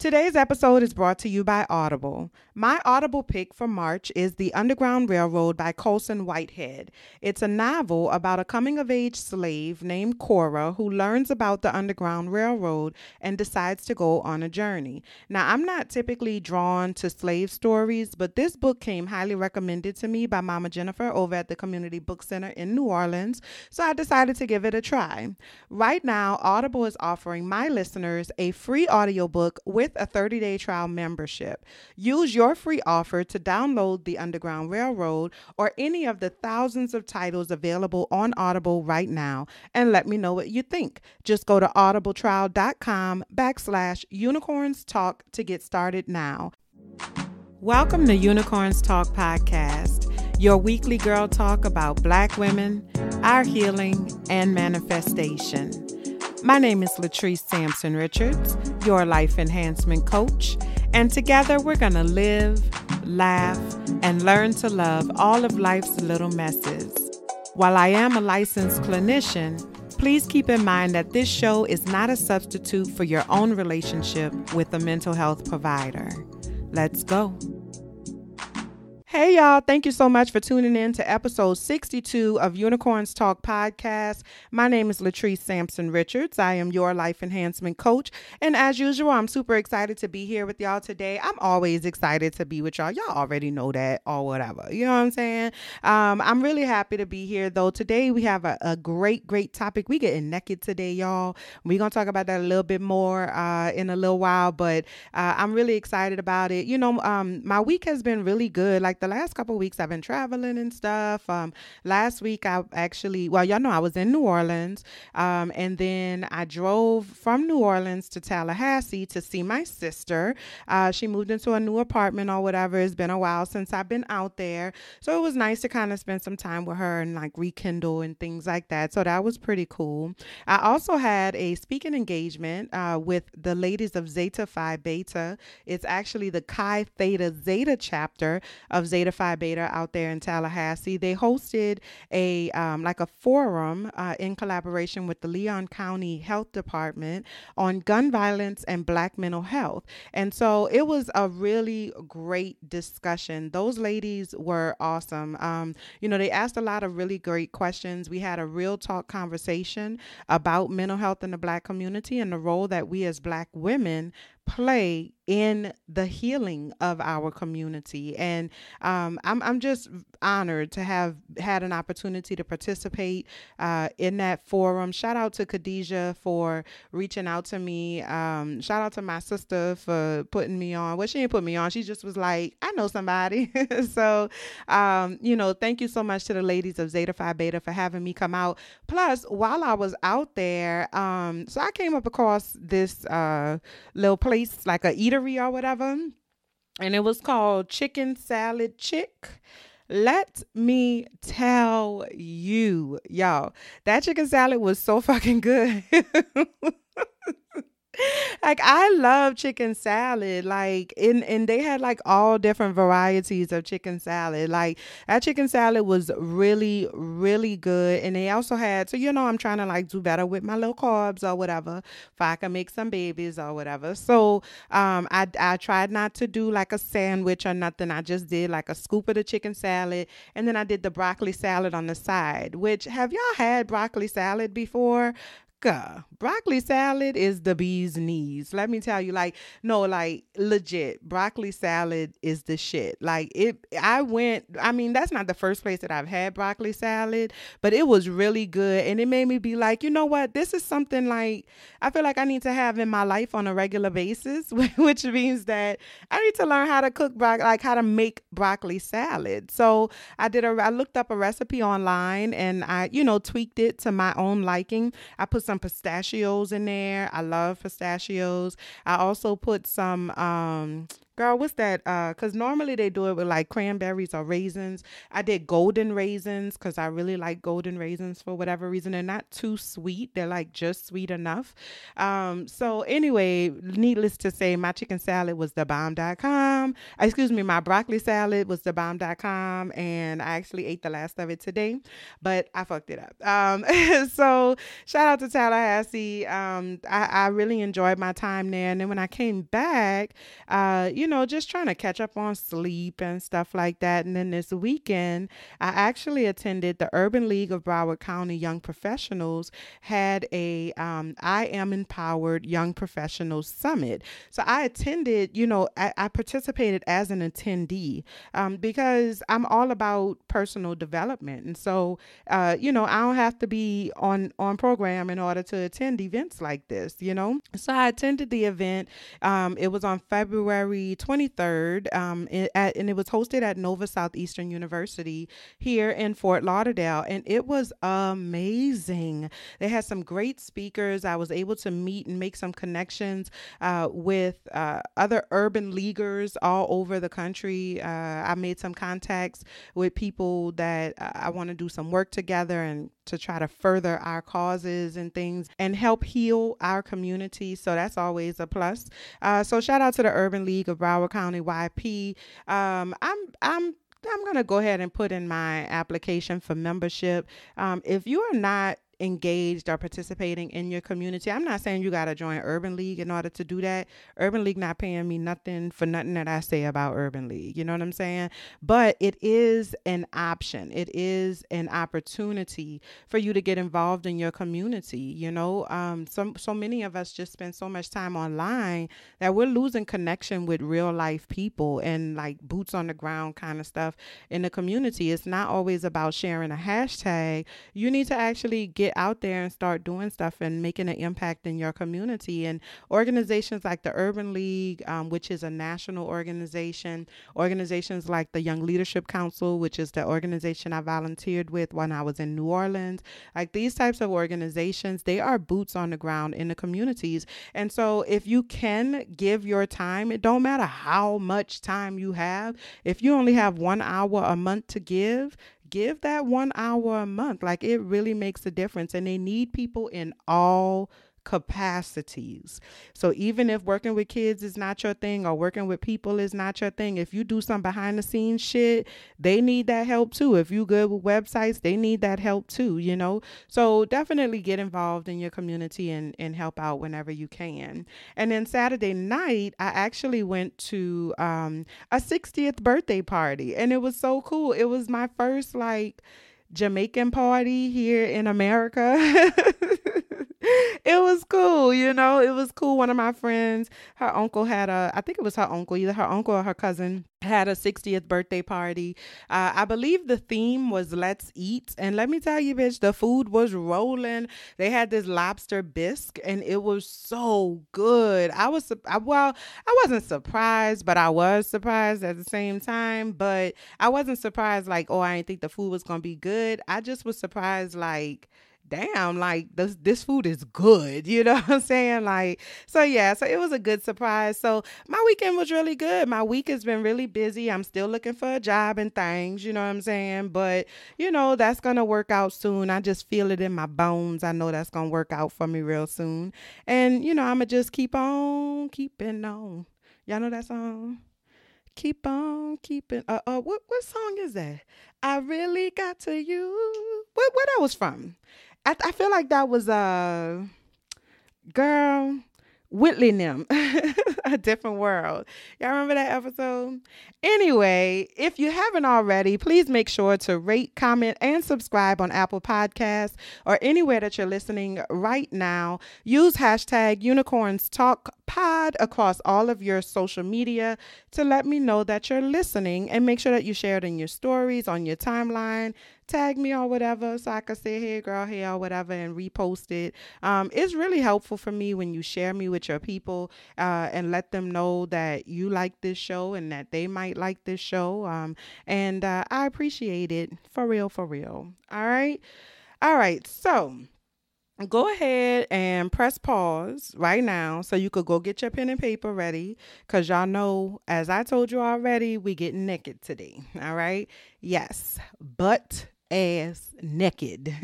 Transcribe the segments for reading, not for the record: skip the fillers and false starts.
Today's episode is brought to you by Audible. My Audible pick for March is The Underground Railroad by Colson Whitehead. It's a novel about a coming-of-age slave named Cora who learns about the Underground Railroad and decides to go on a journey. Now, I'm not typically drawn to slave stories, but this book came highly recommended to me by Mama Jennifer over at the Community Book Center in New Orleans, so I decided to give it a try. Right now, Audible is offering my listeners a free audiobook with a 30-day trial membership. Use your free offer to download The Underground Railroad or any of the thousands of titles available on Audible right now and let me know what you think. Just go to audibletrial.com/unicornstalk to get started now. Welcome to Unicorns Talk Podcast, your weekly girl talk about Black women, our healing, and manifestation. My name is Latrice Sampson Richards, your life enhancement coach, and together we're going to live, laugh, and learn to love all of life's little messes. While I am a licensed clinician, please keep in mind that this show is not a substitute for your own relationship with a mental health provider. Let's go. Hey, y'all. Thank you so much for tuning in to episode 62 of Unicorns Talk Podcast. My name is Latrice Sampson Richards. I am your life enhancement coach. And as usual, I'm super excited to be here with y'all today. I'm always excited to be with y'all. Y'all already know that or whatever. You know what I'm saying? I'm really happy to be here, though. Today, we have a great topic. We getting naked today, y'all. We're going to talk about that a little bit more in a little while, but I'm really excited about it. You know, my week has been really good. Like, the last couple of weeks I've been traveling and stuff. Last week I actually, y'all know I was in New Orleans, and then I drove from New Orleans to Tallahassee to see my sister. She moved into a new apartment or whatever. It's been a while since I've been out there. So it was nice to kind of spend some time with her and like rekindle and things like that. So that was pretty cool. I also had a speaking engagement with the ladies of Zeta Phi Beta. It's actually the Chi Theta Zeta Chapter of Zeta Phi Beta out there in Tallahassee. They hosted a like a forum in collaboration with the Leon County Health Department on gun violence and Black mental health. And so it was a really great discussion. Those ladies were awesome. You know, they asked a lot of really great questions. We had a real talk conversation about mental health in the Black community and the role that we as Black women play in the healing of our community. And I'm just honored to have had an opportunity to participate in that forum. Shout out to Khadijah for reaching out to me. Shout out to my sister for putting me on. Well, she didn't put me on. She just was like, I know somebody. So, you know, thank you so much to the ladies of Zeta Phi Beta for having me come out. Plus, while I was out there, so I came up across this little place, like a eatery or whatever, and it was called Chicken Salad Chick. Let me tell you, y'all, that chicken salad was so fucking good. Like, I love chicken salad, like, and they had like all different varieties of chicken salad. Like, that chicken salad was really, really good. And they also had, so, you know, I'm trying to like do better with my low carbs or whatever, if I can make some babies or whatever. So I tried not to do like a sandwich or nothing. I just did like a scoop of the chicken salad. And then I did the broccoli salad on the side, which, have y'all had broccoli salad before? Broccoli salad is the bee's knees. Let me tell you, like, no, like, legit, broccoli salad is the shit. Like, I mean, that's not the first place that I've had broccoli salad, but it was really good. And it made me be like, you know what? This is something like I feel like I need to have in my life on a regular basis, which means that I need to learn how to cook how to make broccoli salad. So I looked up a recipe online and I, you know, tweaked it to my own liking. I put some pistachios in there. I love pistachios. I also put some, girl, what's that? Because normally they do it with like cranberries or raisins. I did golden raisins because I really like golden raisins for whatever reason. They're not too sweet. They're like just sweet enough. So anyway, needless to say, my chicken salad was the bomb.com. Excuse me, my broccoli salad was the bomb.com. And I actually ate the last of it today, but I fucked it up. So shout out to Tallahassee. I really enjoyed my time there. And then when I came back, back, just trying to catch up on sleep and stuff like that. And then this weekend, I actually attended the Urban League of Broward County Young Professionals had a I Am Empowered Young Professionals Summit. So I attended, I participated as an attendee because I'm all about personal development. And so, I don't have to be on program in order to attend events like this, So I attended the event. It was on February 23rd and it was hosted at Nova Southeastern University here in Fort Lauderdale. And it was amazing. They had some great speakers. I was able to meet and make some connections with other urban leaguers all over the country. I made some contacts with people that I want to do some work together and to try to further our causes and things and help heal our community. So that's always a plus. So shout out to the Urban League of Broward County YP. I'm going to go ahead and put in my application for membership. If you are not engaged or participating in your community, I'm not saying you got to join Urban League in order to do that. Urban League not paying me nothing for nothing that I say about Urban League. You know what I'm saying? But it is an option. It is an opportunity for you to get involved in your community. So many of us just spend so much time online that we're losing connection with real life people and like boots on the ground kind of stuff in the community. It's not always about sharing a hashtag. You need to actually get out there and start doing stuff and making an impact in your community. And organizations like the Urban League, which is a national organization, organizations like the Young Leadership Council, which is the organization I volunteered with when I was in New Orleans, like these types of organizations, they are boots on the ground in the communities. And so if you can give your time, it don't matter how much time you have. If you only have 1 hour a month to give that 1 hour a month. Like it really makes a difference. And they need people in all capacities. So even if working with kids is not your thing or working with people is not your thing, if you do some behind the scenes shit, they need that help too. If you good with websites, they need that help too, So definitely get involved in your community and help out whenever you can. And then Saturday night, I actually went to a 60th birthday party and it was so cool. It was my first Jamaican party here in America. It was cool, it was cool. One of my friends, her uncle had either her uncle or her cousin had a 60th birthday party. I believe the theme was Let's Eat. And let me tell you, bitch, the food was rolling. They had this lobster bisque and it was so good. I wasn't surprised, but I was surprised at the same time. But I wasn't surprised I didn't think the food was going to be good. I just was surprised damn, this food is good. You know what I'm saying? So it was a good surprise. So my weekend was really good. My week has been really busy. I'm still looking for a job and things, you know what I'm saying? But, that's going to work out soon. I just feel it in my bones. I know that's going to work out for me real soon. And, I'm going to just keep on keeping on. Y'all know that song? Keep on keeping. What song is that? I Really Got to You. Where that was from? I feel like that was girl Whitley and them. A Different World. Y'all remember that episode? Anyway, if you haven't already, please make sure to rate, comment, and subscribe on Apple Podcasts or anywhere that you're listening right now. Use hashtag Unicorns Talk Pod across all of your social media to let me know that you're listening, and make sure that you share it in your stories, on your timeline. Tag me or whatever so I can say, hey, girl, hey, or whatever, and repost it. It's really helpful for me when you share me with your people and let them know that you like this show and that they might like this show. And I appreciate it for real, for real. All right. So go ahead and press pause right now so you could go get your pen and paper ready, because y'all know, as I told you already, we get naked today. All right. Yes, but ass naked.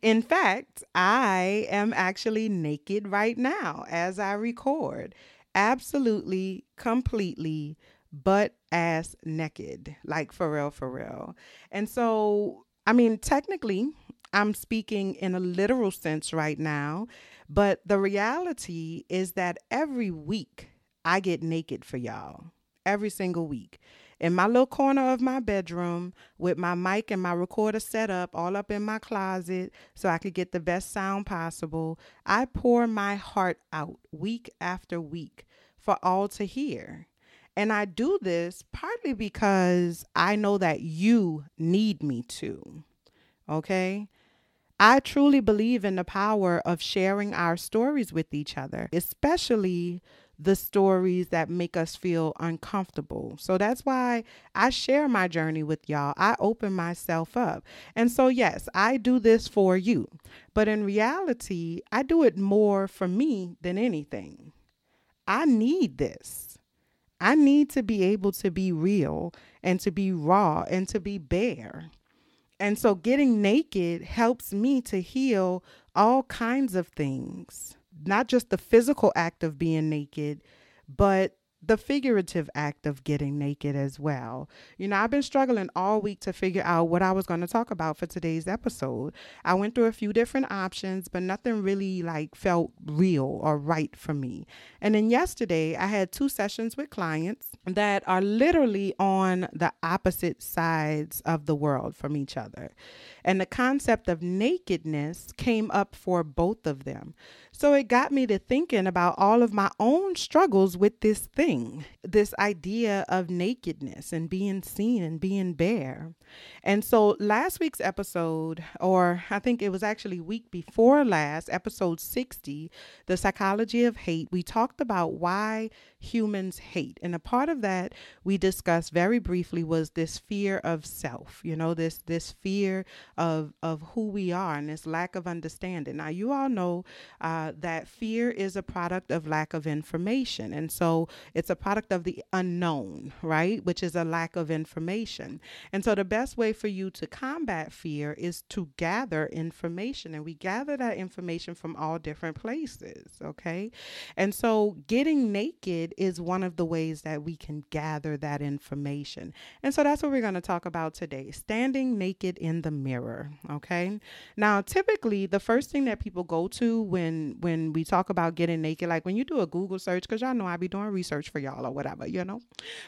In fact, I am actually naked right now as I record. Absolutely, completely, butt ass naked. For real, for real. And so, technically, I'm speaking in a literal sense right now, but the reality is that every week I get naked for y'all every single week in my little corner of my bedroom with my mic and my recorder set up all up in my closet so I could get the best sound possible. I pour my heart out week after week for all to hear. And I do this partly because I know that you need me to. Okay? I truly believe in the power of sharing our stories with each other, especially the stories that make us feel uncomfortable. So that's why I share my journey with y'all. I open myself up. And so, yes, I do this for you. But in reality, I do it more for me than anything. I need this. I need to be able to be real and to be raw and to be bare. And so getting naked helps me to heal all kinds of things. Not just the physical act of being naked, but the figurative act of getting naked as well. You know, I've been struggling all week to figure out what I was going to talk about for today's episode. I went through a few different options, but nothing really like felt real or right for me. And then yesterday I had two sessions with clients that are literally on the opposite sides of the world from each other. And the concept of nakedness came up for both of them. So it got me to thinking about all of my own struggles with this thing, this idea of nakedness and being seen and being bare. And so last week's episode, or I think it was actually week before last, episode 60, The Psychology of Hate, we talked about why humans hate. And a part of that we discussed very briefly was this fear of self, you know, this fear of who we are and this lack of understanding. Now, you all know that fear is a product of lack of information. And so it's a product of the unknown, right? Which is a lack of information. And so the best way for you to combat fear is to gather information. And we gather that information from all different places, okay? And so getting naked is one of the ways that we can gather that information. And so that's what we're going to talk about today, standing naked in the mirror. Okay. Now, typically the first thing that people go to when we talk about getting naked, like when you do a Google search, because y'all know I be doing research for y'all or whatever, you know,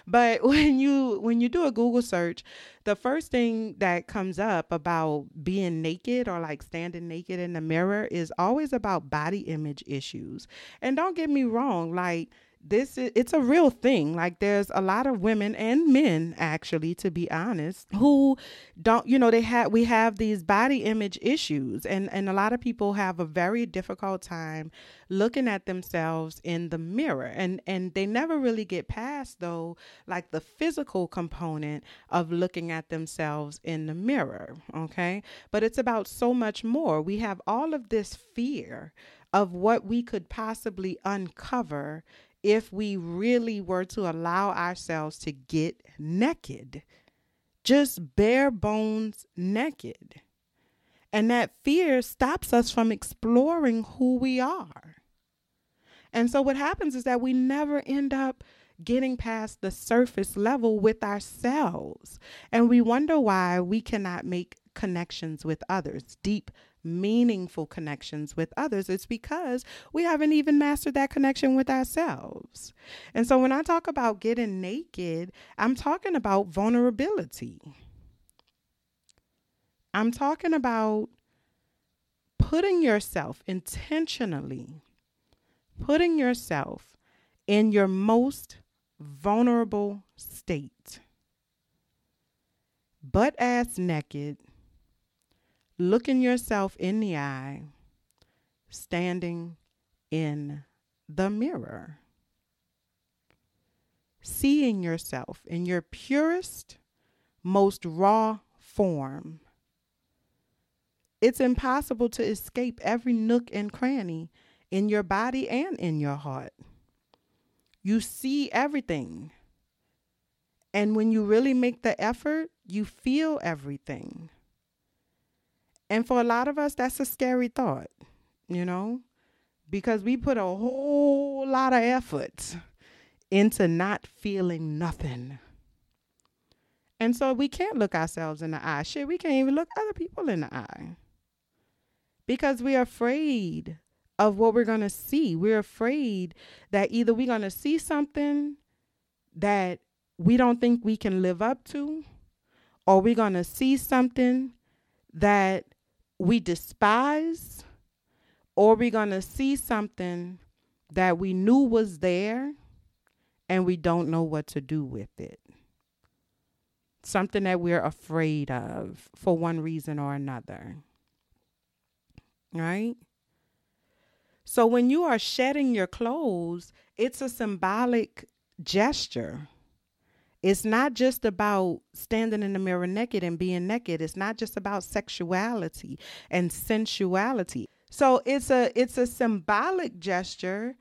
but when you do a Google search, the first thing that comes up about being naked or like standing naked in the mirror is always about body image issues. And don't get me wrong, like, it's a real thing. Like, there's a lot of women and men, actually, to be honest, who don't, you know, we have these body image issues, and a lot of people have a very difficult time looking at themselves in the mirror, and they never really get past, though, like the physical component of looking at themselves in the mirror. Okay. But it's about so much more. We have all of this fear of what we could possibly uncover if we really were to allow ourselves to get naked, just bare bones naked. And that fear stops us from exploring who we are. And so what happens is that we never end up getting past the surface level with ourselves. And we wonder why we cannot make connections with others, deep, meaningful connections with others. It's because we haven't even mastered that connection with ourselves. And so when I talk about getting naked, I'm talking about vulnerability. I'm talking about putting yourself intentionally, putting yourself in your most vulnerable state, butt ass naked, looking yourself in the eye, standing in the mirror, seeing yourself in your purest, most raw form. It's impossible to escape every nook and cranny in your body and in your heart. You see everything. And when you really make the effort, you feel everything. And for a lot of us, that's a scary thought, you know, because we put a whole lot of effort into not feeling nothing. And so we can't look ourselves in the eye. Shit, we can't even look other people in the eye because we're afraid of what we're going to see. We're afraid that either we're going to see something that we don't think we can live up to, or we're going to see something that we despise, or we're going to see something that we knew was there and we don't know what to do with it. Something that we're afraid of for one reason or another. Right? So when you are shedding your clothes, it's a symbolic gesture. It's not just about standing in the mirror naked and being naked. It's not just about sexuality and sensuality. So it's a symbolic gesture,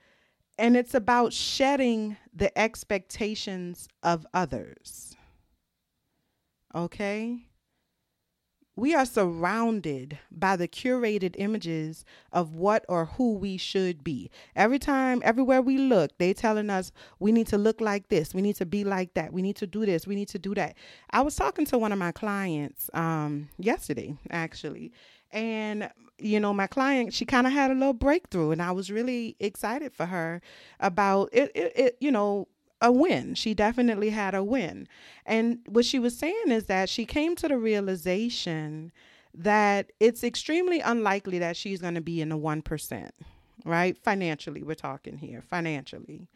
and it's about shedding the expectations of others. Okay? We are surrounded by the curated images of what or who we should be. Every time, everywhere we look, they telling us we need to look like this. We need to be like that. We need to do this. We need to do that. I was talking to one of my clients yesterday, actually. And, you know, my client, she kind of had a little breakthrough, and I was really excited for her about it, you know, a win. She definitely had a win. And what she was saying is that she came to the realization that it's extremely unlikely that she's going to be in the 1%, right? Financially, we're talking here, financially.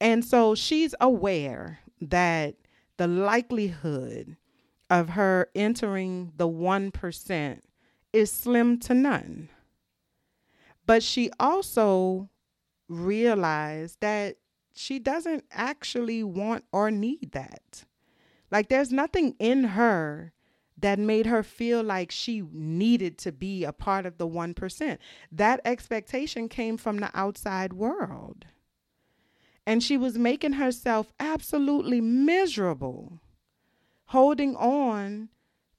And so she's aware that the likelihood of her entering the 1% is slim to none. But she also realized that she doesn't actually want or need that. Like, there's nothing in her that made her feel like she needed to be a part of the 1%. That expectation came from the outside world. And she was making herself absolutely miserable, holding on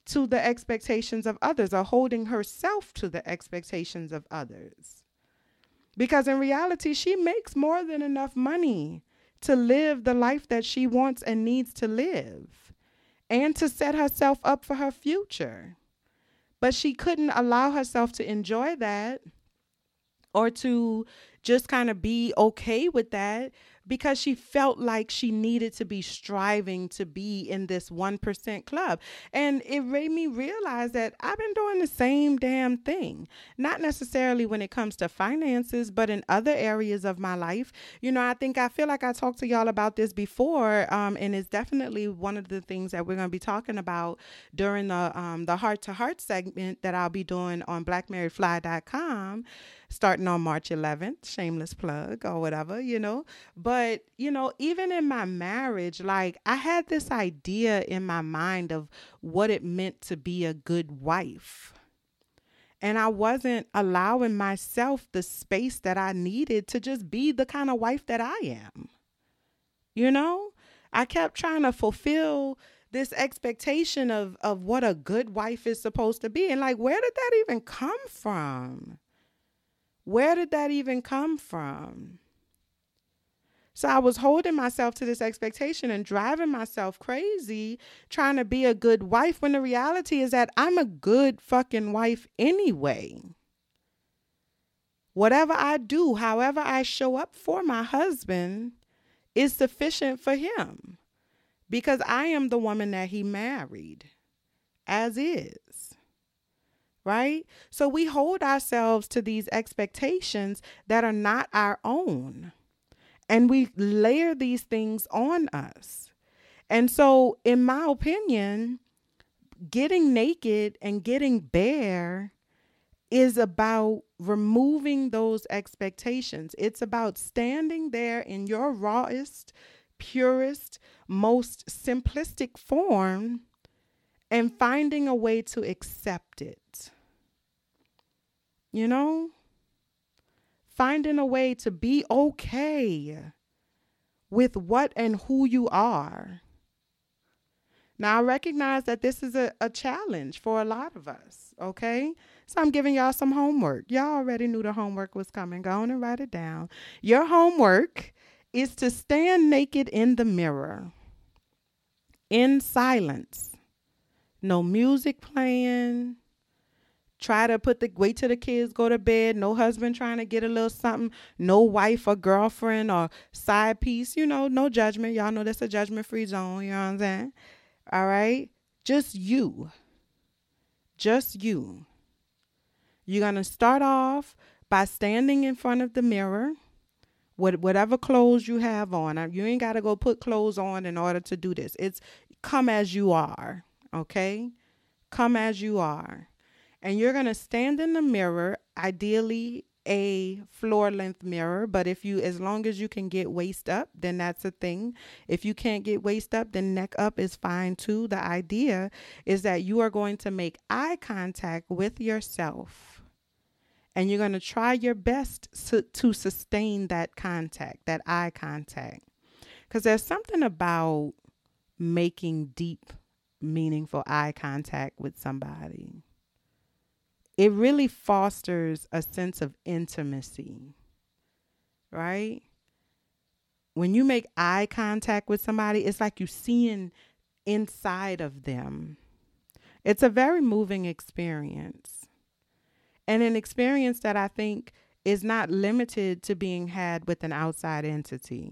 to the expectations of others, or holding herself to the expectations of others. Because in reality, she makes more than enough money to live the life that she wants and needs to live, and to set herself up for her future. But she couldn't allow herself to enjoy that, or to just kind of be okay with that, because she felt like she needed to be striving to be in this 1% club. And it made me realize that I've been doing the same damn thing, not necessarily when it comes to finances, but in other areas of my life. You know, I feel like I talked to y'all about this before, and it's definitely one of the things that we're going to be talking about during the Heart to Heart segment that I'll be doing on blackmarriedfly.com starting on March 11th, shameless plug or whatever, you know. But, you know, even in my marriage, like, I had this idea in my mind of what it meant to be a good wife. And I wasn't allowing myself the space that I needed to just be the kind of wife that I am. You know, I kept trying to fulfill this expectation of what a good wife is supposed to be. And, like, where did that even come from? Where did that even come from? So I was holding myself to this expectation and driving myself crazy trying to be a good wife, when the reality is that I'm a good fucking wife anyway. Whatever I do, however I show up for my husband, is sufficient for him, because I am the woman that he married as is. Right? So we hold ourselves to these expectations that are not our own. And we layer these things on us. And so, in my opinion, getting naked and getting bare is about removing those expectations. It's about standing there in your rawest, purest, most simplistic form and finding a way to accept it. You know? Finding a way to be okay with what and who you are. Now, I recognize that this is a challenge for a lot of us, okay? So I'm giving y'all some homework. Y'all already knew the homework was coming. Go on and write it down. Your homework is to stand naked in the mirror, in silence. No music playing, Try to wait till the kids go to bed. No husband trying to get a little something. No wife or girlfriend or side piece. You know, no judgment. Y'all know that's a judgment-free zone. You know what I'm saying? All right? Just you. Just you. You're going to start off by standing in front of the mirror with whatever clothes you have on. You ain't got to go put clothes on in order to do this. It's come as you are, okay? Come as you are. And you're going to stand in the mirror, ideally a floor length mirror. But if you, as long as you can get waist up, then that's a thing. If you can't get waist up, then neck up is fine too. The idea is that you are going to make eye contact with yourself. And you're going to try your best to sustain that contact, that eye contact. Because there's something about making deep, meaningful eye contact with somebody. It really fosters a sense of intimacy, right? When you make eye contact with somebody, it's like you're seeing inside of them. It's a very moving experience, and an experience that I think is not limited to being had with an outside entity.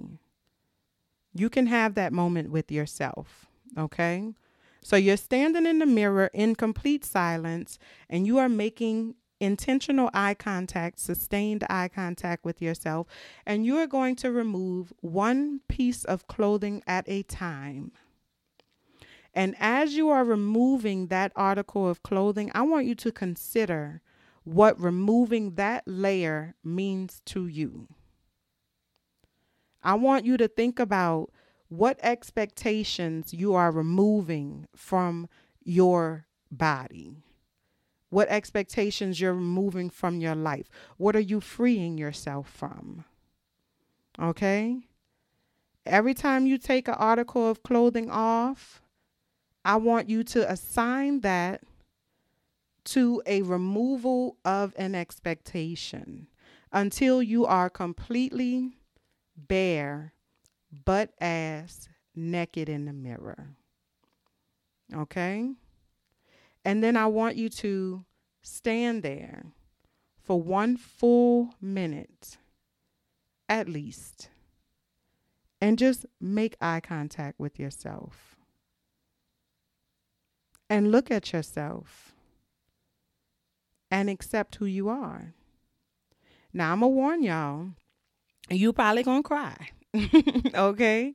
You can have that moment with yourself, okay? So you're standing in the mirror in complete silence, and you are making intentional eye contact, sustained eye contact with yourself, and you are going to remove one piece of clothing at a time. And as you are removing that article of clothing, I want you to consider what removing that layer means to you. I want you to think about what expectations you are removing from your body, what expectations you're removing from your life. What are you freeing yourself from? Okay. Every time you take an article of clothing off, I want you to assign that to a removal of an expectation until you are completely bare, butt ass naked in the mirror. Okay? And then I want you to stand there for one full minute at least and just make eye contact with yourself and look at yourself and accept who you are. Now, I'm going to warn y'all, you probably going to cry. Okay?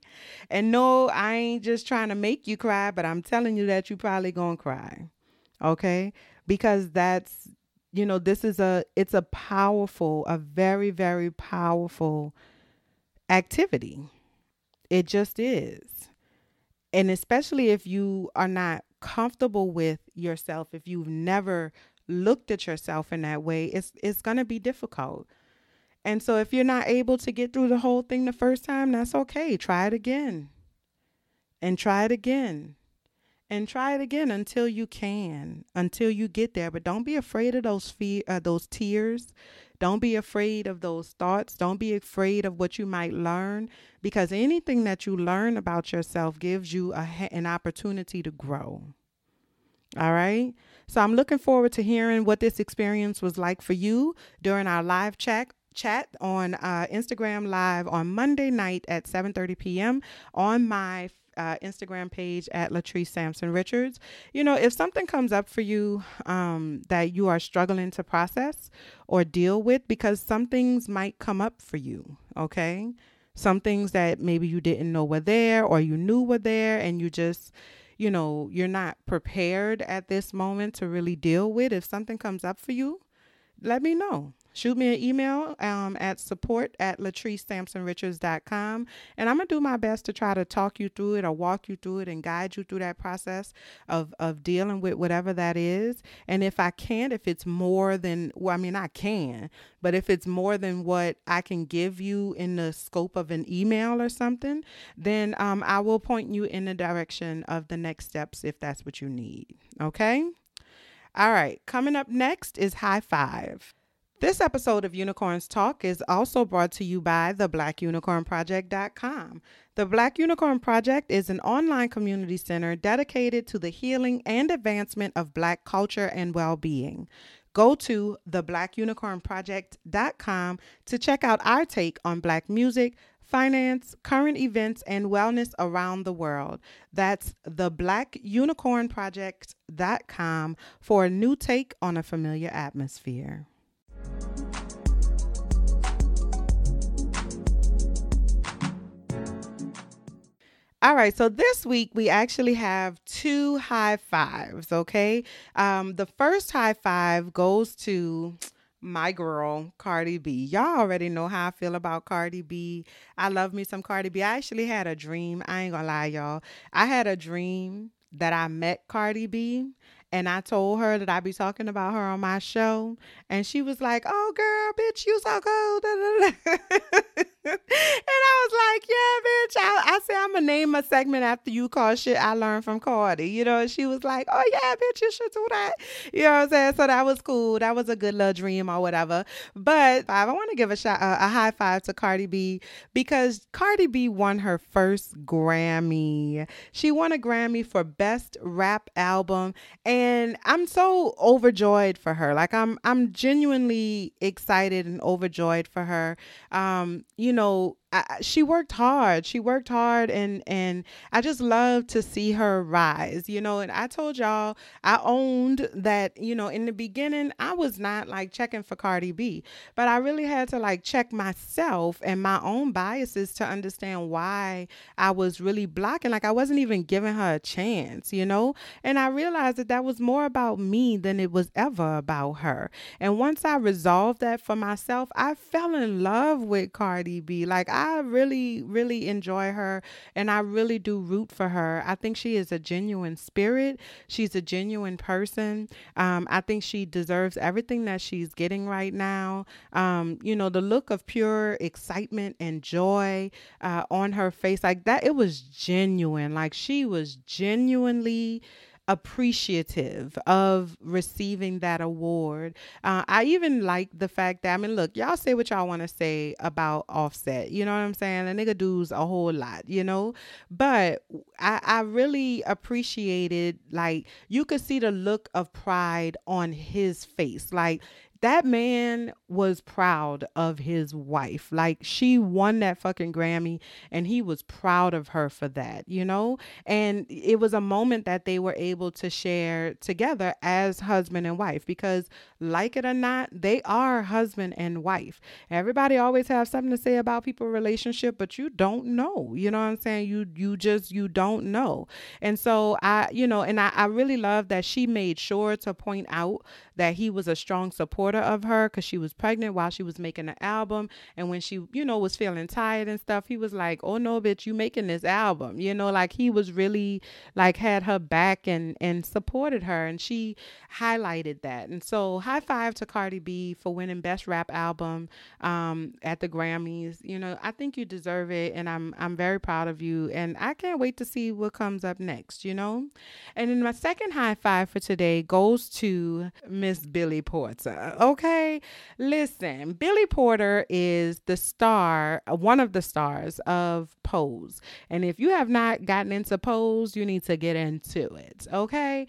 And no, I ain't just trying to make you cry, but I'm telling you that you probably gonna cry. Okay? Because that's, you know, this is it's a powerful, a very, very powerful activity. It just is. And especially if you are not comfortable with yourself, if you've never looked at yourself in that way, it's gonna be difficult. And so if you're not able to get through the whole thing the first time, that's okay. Try it again and try it again and try it again until you can, until you get there. But don't be afraid of those tears. Don't be afraid of those thoughts. Don't be afraid of what you might learn, because anything that you learn about yourself gives you an opportunity to grow. All right. So I'm looking forward to hearing what this experience was like for you during our live chat on Instagram Live on Monday night at 7:30 p.m. on my Instagram page at Latrice Sampson Richards. You know, if something comes up for you that you are struggling to process or deal with, because some things might come up for you, okay? Some things that maybe you didn't know were there or you knew were there and you just, you know, you're not prepared at this moment to really deal with. If something comes up for you, let me know. Shoot me an email at support@latricesampsonrichards.com. And I'm going to do my best to try to talk you through it or walk you through it and guide you through that process of dealing with whatever that is. And if I can't, if it's more than, well, I mean, I can, but if it's more than what I can give you in the scope of an email or something, then I will point you in the direction of the next steps if that's what you need. Okay? All right. Coming up next is High Five. This episode of Unicorns Talk is also brought to you by the blackunicornproject.com. The Black Unicorn Project is an online community center dedicated to the healing and advancement of Black culture and well-being. Go to theblackunicornproject.com to check out our take on Black music, finance, current events, and wellness around the world. That's theblackunicornproject.com for a new take on a familiar atmosphere. All right, so this week we actually have two high fives, okay? The first high five goes to my girl, Cardi B. Y'all already know how I feel about Cardi B. I love me some Cardi B. I actually had a dream. I ain't gonna lie, y'all. I had a dream that I met Cardi B, and I told her that I'd be talking about her on my show. And she was like, "Oh, girl, bitch, you so cool." And I was like, "Yeah, bitch." I said, "I'm going to name my segment after you call shit I learned from Cardi." You know, and she was like, "Oh, yeah, bitch, you should do that." You know what I'm saying? So that was cool. That was a good little dream or whatever. But I want to give a high five to Cardi B, because Cardi B won her first Grammy. She won a Grammy for Best Rap Album. And I'm so overjoyed for her. Like, I'm genuinely excited and overjoyed for her. You know, she worked hard. She worked hard, and I just love to see her rise, you know. And I told y'all, I owned that, you know, in the beginning, I was not like checking for Cardi B, but I really had to like check myself and my own biases to understand why I was really blocking. Like, I wasn't even giving her a chance, you know, and I realized that that was more about me than it was ever about her. And once I resolved that for myself, I fell in love with Cardi B. Like, I really, really enjoy her, and I really do root for her. I think she is a genuine spirit. She's a genuine person. I think she deserves everything that she's getting right now. You know, the look of pure excitement and joy on her face, like that, it was genuine. Like, she was genuinely appreciative of receiving that award. I even like the fact that, I mean, look, y'all say what y'all want to say about Offset. You know what I'm saying? The nigga does a whole lot, you know, but I really appreciated, like, you could see the look of pride on his face. Like, that man was proud of his wife. Like, she won that fucking Grammy, and he was proud of her for that, you know? And it was a moment that they were able to share together as husband and wife, because like it or not, they are husband and wife. Everybody always have something to say about people's relationship, but you don't know, you know what I'm saying? You don't know. And so I really love that she made sure to point out that he was a strong supporter of her, because she was pregnant while she was making the album, and when she, you know, was feeling tired and stuff, he was like, "Oh no, bitch, you making this album," you know, like he was really like had her back and supported her, and she highlighted that. And so high five to Cardi B for winning Best Rap Album at the Grammys. You know, I think you deserve it, and I'm very proud of you, and I can't wait to see what comes up next, you know. And then my second high five for today goes to Miss Billy Porter. Okay, listen, Billy Porter is the star, one of the stars of Pose. And if you have not gotten into Pose, you need to get into it. Okay,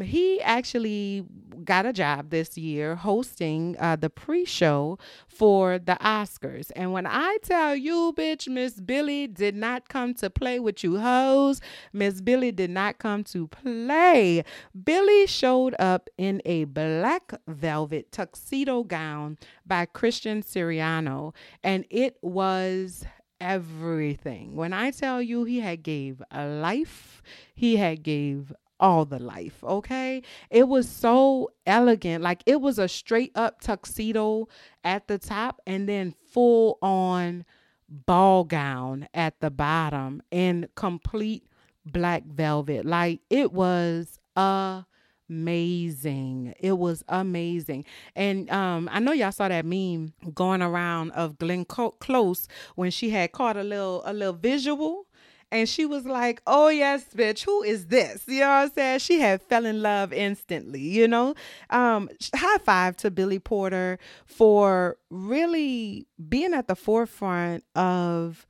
he actually got a job this year hosting the pre-show for the Oscars. And when I tell you, bitch, Miss Billy did not come to play with you hoes. Miss Billy did not come to play. Billy showed up in a black velvet tuxedo gown by Christian Siriano, and it was everything. When I tell you, he had gave a life, he had gave all the life, okay? It was so elegant. Like, it was a straight up tuxedo at the top, and then full on ball gown at the bottom, in complete black velvet. Like, it was amazing. It was amazing. And I know y'all saw that meme going around of Glenn Close when she had caught a little visual, and she was like, "Oh yes, bitch, who is this?" You know what I'm saying? She had fell in love instantly, you know. High five to Billy Porter for really being at the forefront of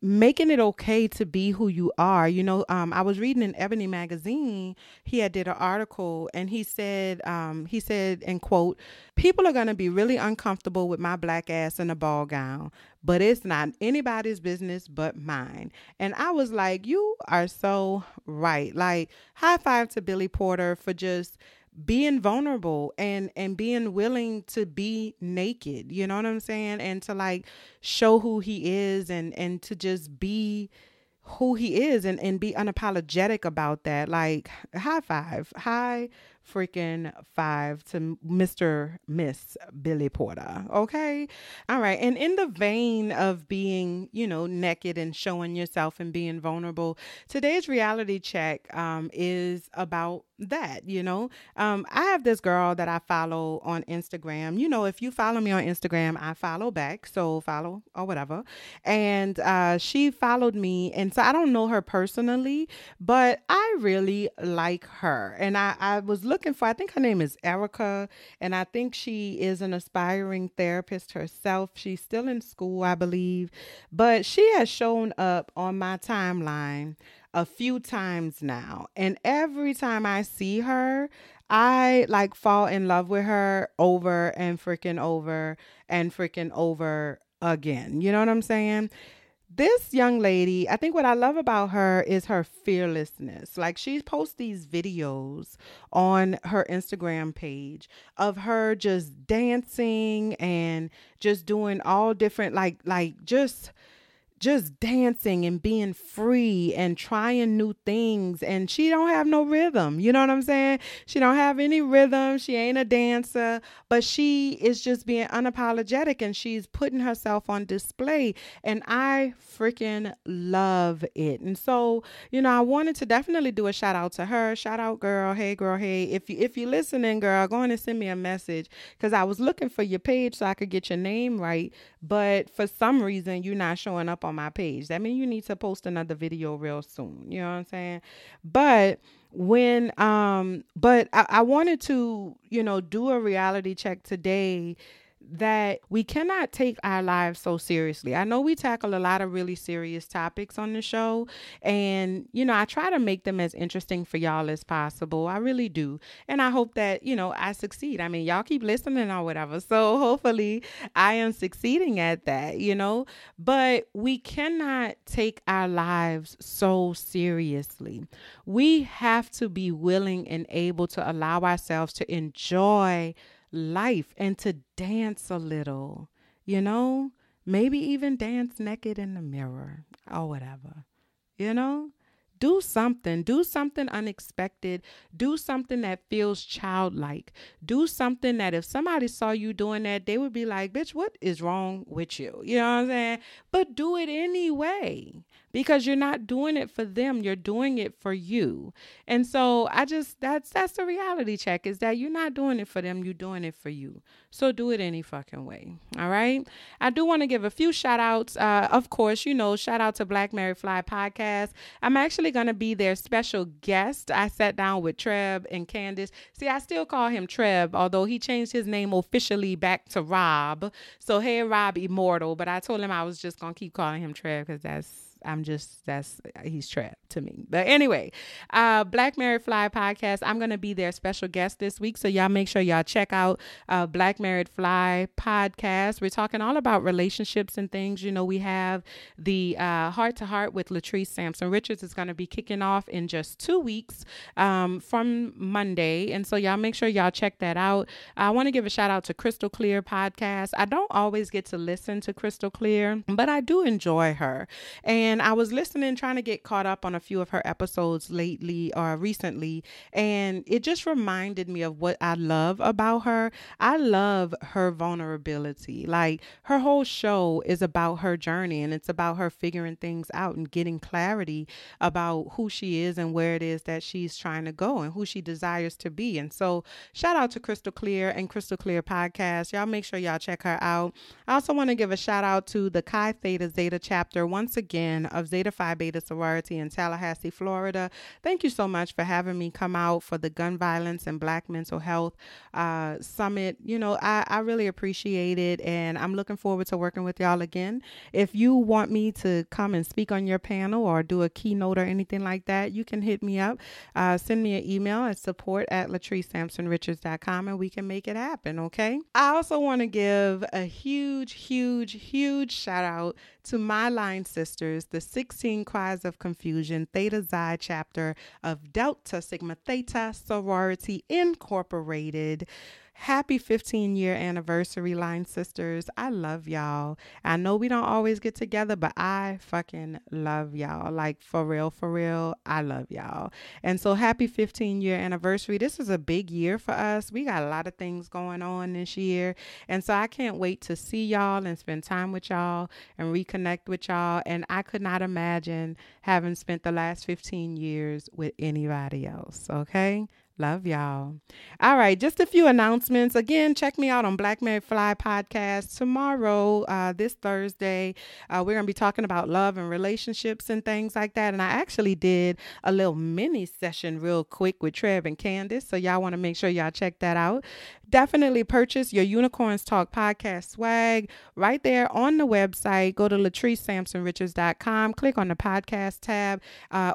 making it okay to be who you are. You know, I was reading in Ebony magazine, he had did an article, and he said, and quote, people are going to be really uncomfortable with my black ass in a ball gown, but it's not anybody's business but mine. And I was like, you are so right. Like, high five to Billy Porter for just being vulnerable and being willing to be naked, you know what I'm saying? And to like show who he is and to just be who he is and be unapologetic about that. Like, high five, high freaking five to Miss Billy Porter. Okay. All right. And in the vein of being, you know, naked and showing yourself and being vulnerable, today's reality check is about that, you know. I have this girl that I follow on Instagram. You know, if you follow me on Instagram, I follow back. So follow or whatever. And she followed me. And so I don't know her personally, but I really like her. And I was looking for, I think her name is Erica. And I think she is an aspiring therapist herself. She's still in school, I believe. But she has shown up on my timeline a few times now. And every time I see her, I like fall in love with her over and freaking over again. You know what I'm saying? This young lady, I think what I love about her is her fearlessness. Like, she posts these videos on her Instagram page of her just dancing and just doing all different, just dancing and being free and trying new things. And she don't have no rhythm. You know what I'm saying? She don't have any rhythm. She ain't a dancer, but she is just being unapologetic and she's putting herself on display. And I freaking love it. And so, you know, I wanted to definitely do a shout out to her. Shout out, girl. Hey, girl. Hey, if you're listening, girl, go on and send me a message, because I was looking for your page so I could get your name right. But for some reason, you're not showing up on my page. That means you need to post another video real soon. You know what I'm saying? But when, I wanted to, you know, do a reality check today that we cannot take our lives so seriously. I know we tackle a lot of really serious topics on the show, and, you know, I try to make them as interesting for y'all as possible. I really do. And I hope that, you know, I succeed. I mean, y'all keep listening or whatever. So hopefully I am succeeding at that, you know, but we cannot take our lives so seriously. We have to be willing and able to allow ourselves to enjoy life and to dance a little, you know, maybe even dance naked in the mirror or whatever, you know, do something unexpected, do something that feels childlike, do something that if somebody saw you doing that, they would be like, bitch, what is wrong with you? You know what I'm saying? But do it anyway, because you're not doing it for them. You're doing it for you. And so that's the reality check, is that you're not doing it for them. You're doing it for you. So do it any fucking way. All right. I do want to give a few shout outs. Of course, you know, shout out to Black Married Fly podcast. I'm actually going to be their special guest. I sat down with Treb and Candace. See, I still call him Treb, although he changed his name officially back to Rob. So hey, Rob Immortal. But I told him I was just going to keep calling him Treb, because he's trapped to me. But anyway, Black Married Fly podcast, I'm going to be their special guest this week. So y'all make sure y'all check out Black Married Fly podcast. We're talking all about relationships and things. You know, we have the Heart to Heart with Latrice Sampson Richards is going to be kicking off in just 2 weeks from Monday. And so y'all make sure y'all check that out. I want to give a shout out to Crystal Clear podcast. I don't always get to listen to Crystal Clear, but I do enjoy her. And I was listening, trying to get caught up on a few of her episodes lately or recently. And it just reminded me of what I love about her. I love her vulnerability. Like, her whole show is about her journey, and it's about her figuring things out and getting clarity about who she is and where it is that she's trying to go and who she desires to be. And so shout out to Crystal Clear and Crystal Clear podcast. Y'all make sure y'all check her out. I also want to give a shout out to the Chi Theta Zeta Chapter once again. Chairwoman of Zeta Phi Beta Sorority in Tallahassee, Florida. Thank you so much for having me come out for the Gun Violence and Black Mental Health Summit. You know, I really appreciate it, and I'm looking forward to working with y'all again. If you want me to come and speak on your panel or do a keynote or anything like that, you can hit me up. Send me an email at support@latricesampsonrichards.com, and we can make it happen, okay? I also want to give a huge shout out to my line sisters, the 16 Cries of Confusion, Theta Zi Chapter of Delta Sigma Theta Sorority Incorporated. Happy 15-year anniversary, line sisters. I love y'all. I know we don't always get together, but I fucking love y'all. Like, for real, I love y'all. And so happy 15-year anniversary. This is a big year for us. We got a lot of things going on this year. And so I can't wait to see y'all and spend time with y'all and reconnect with y'all. And I could not imagine having spent the last 15 years with anybody else, okay? Love y'all. All right, just a few announcements. Again, check me out on Black Married Fly podcast tomorrow, this Thursday. We're going to be talking about love and relationships and things like that. And I actually did a little mini session real quick with Treb and Candace. So y'all want to make sure y'all check that out. Definitely purchase your Unicorns Talk podcast swag right there on the website. Go to latricesampsonrichards.com, click on the podcast tab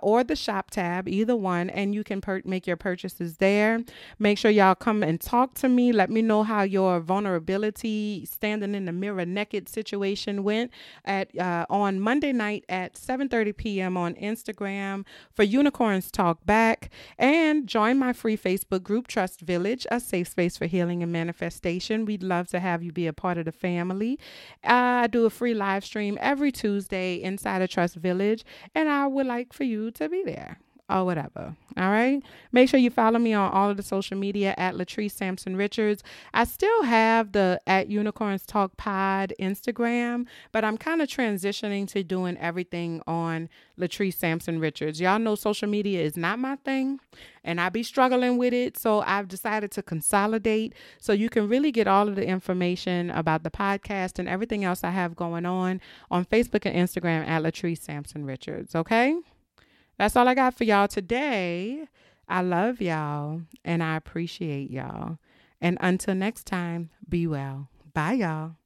or the shop tab, either one, and you can make your purchases there. Make sure y'all come and talk to me. Let me know how your vulnerability, standing in the mirror naked situation went at on Monday night at 7:30 p.m. on Instagram for Unicorns Talk Back. And join my free Facebook group, Trust Village, a safe space for healing and manifestation. We'd love to have you be a part of the family. I do a free live stream every Tuesday inside of Trust Village, and I would like for you to be there or whatever. All right. Make sure you follow me on all of the social media at Latrice Sampson Richards. I still have the @UnicornsTalkPod Instagram, but I'm kind of transitioning to doing everything on Latrice Sampson Richards. Y'all know social media is not my thing, and I be struggling with it. So I've decided to consolidate so you can really get all of the information about the podcast and everything else I have going on Facebook and Instagram at Latrice Sampson Richards. Okay. That's all I got for y'all today. I love y'all and I appreciate y'all. And until next time, be well. Bye, y'all.